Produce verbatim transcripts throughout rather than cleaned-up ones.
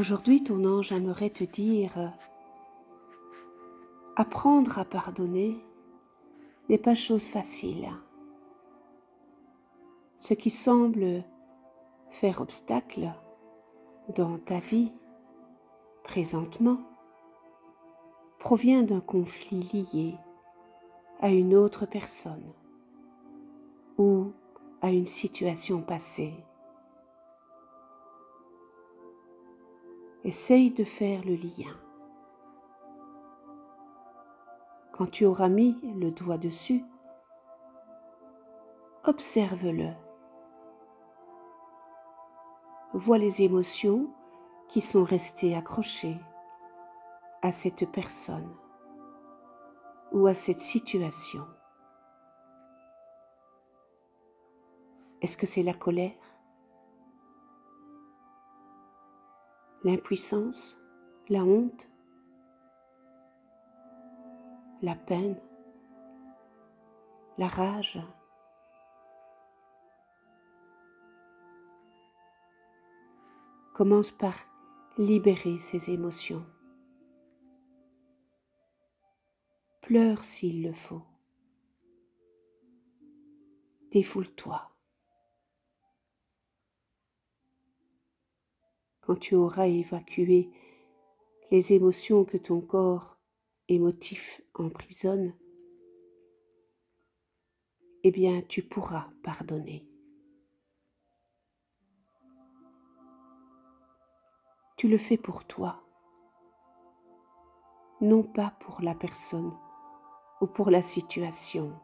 Aujourd'hui, ton ange aimerait te dire « Apprendre à pardonner n'est pas chose facile. Ce qui semble faire obstacle dans ta vie présentement provient d'un conflit lié à une autre personne ou à une situation passée. Essaye de faire le lien. Quand tu auras mis le doigt dessus, observe-le. Vois les émotions qui sont restées accrochées à cette personne ou à cette situation. Est-ce que c'est la colère ? L'impuissance, la honte, la peine, la rage. Commence par libérer ces émotions. Pleure s'il le faut. Défoule-toi. Quand tu auras évacué les émotions que ton corps émotif emprisonne, eh bien tu pourras pardonner. Tu le fais pour toi, non pas pour la personne ou pour la situation.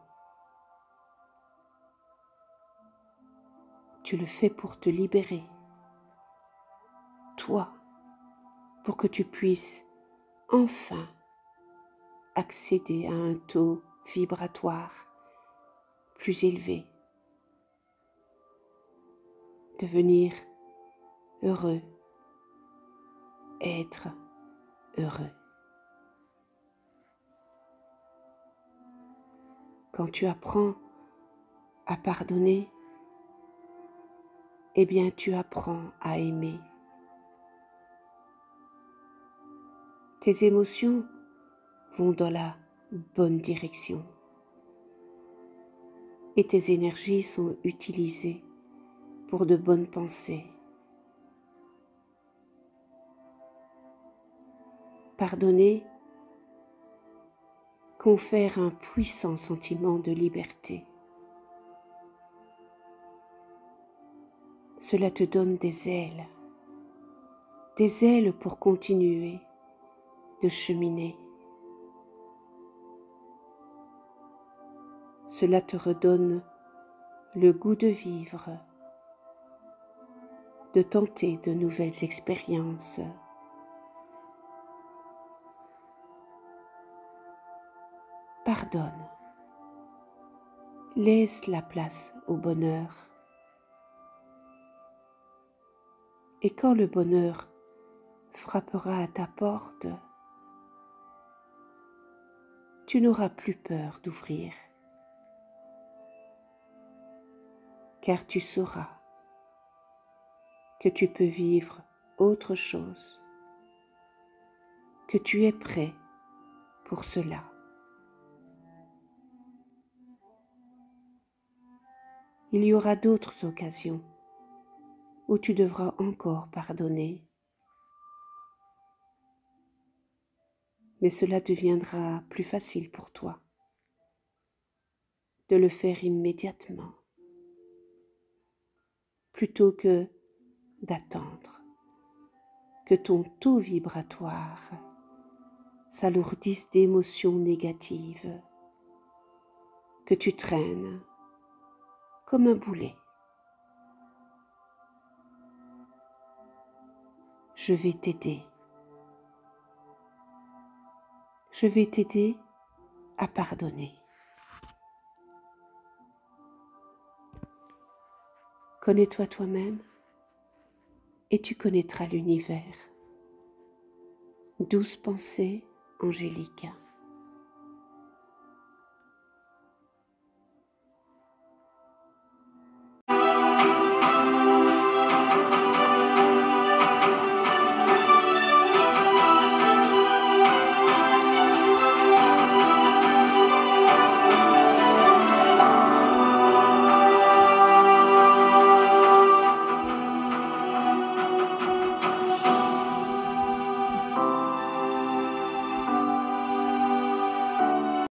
Tu le fais pour te libérer. Toi, pour que tu puisses enfin accéder à un taux vibratoire plus élevé, devenir heureux, être heureux. Quand tu apprends à pardonner, eh bien tu apprends à aimer. Tes émotions vont dans la bonne direction et tes énergies sont utilisées pour de bonnes pensées. Pardonner confère un puissant sentiment de liberté. Cela te donne des ailes, des ailes pour continuer de cheminer. Cela te redonne le goût de vivre, de tenter de nouvelles expériences. Pardonne. Laisse la place au bonheur. Et quand le bonheur frappera à ta porte, tu n'auras plus peur d'ouvrir, car tu sauras que tu peux vivre autre chose, que tu es prêt pour cela. Il y aura d'autres occasions où tu devras encore pardonner, mais cela deviendra plus facile pour toi de le faire immédiatement, plutôt que d'attendre que ton taux vibratoire s'alourdisse d'émotions négatives, que tu traînes comme un boulet. Je vais t'aider. Je vais t'aider à pardonner. Connais-toi toi-même et tu connaîtras l'univers. Douce pensée angélique.